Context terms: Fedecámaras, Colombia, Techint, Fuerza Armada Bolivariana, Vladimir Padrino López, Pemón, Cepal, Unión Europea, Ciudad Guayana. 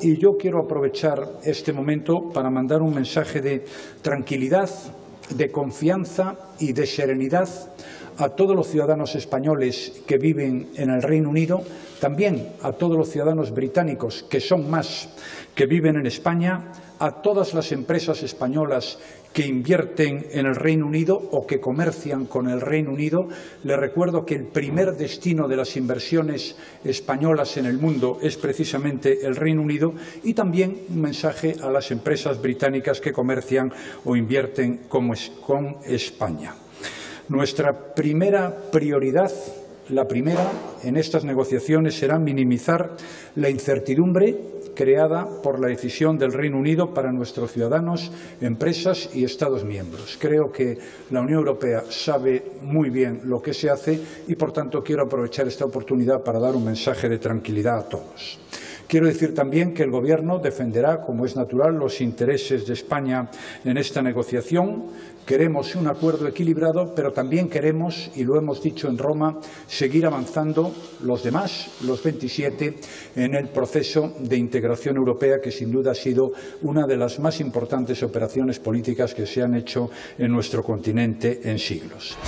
Y yo quiero aprovechar este momento para mandar un mensaje de tranquilidad, de confianza y de serenidad a todos los ciudadanos españoles que viven en el Reino Unido, también a todos los ciudadanos británicos, que son más, que viven en España, a todas las empresas españolas que invierten en el Reino Unido o que comercian con el Reino Unido. Les recuerdo que el primer destino de las inversiones españolas en el mundo es precisamente el Reino Unido, y también un mensaje a las empresas británicas que comercian o invierten con España. Nuestra primera prioridad, la primera en estas negociaciones, será minimizar la incertidumbre creada por la decisión del Reino Unido para nuestros ciudadanos, empresas y Estados miembros. Creo que la Unión Europea sabe muy bien lo que se hace y, por tanto, quiero aprovechar esta oportunidad para dar un mensaje de tranquilidad a todos. Quiero decir también que el Gobierno defenderá, como es natural, los intereses de España en esta negociación. Queremos un acuerdo equilibrado, pero también queremos, y lo hemos dicho en Roma, seguir avanzando los demás, los 27, en el proceso de integración europea, que sin duda ha sido una de las más importantes operaciones políticas que se han hecho en nuestro continente en siglos.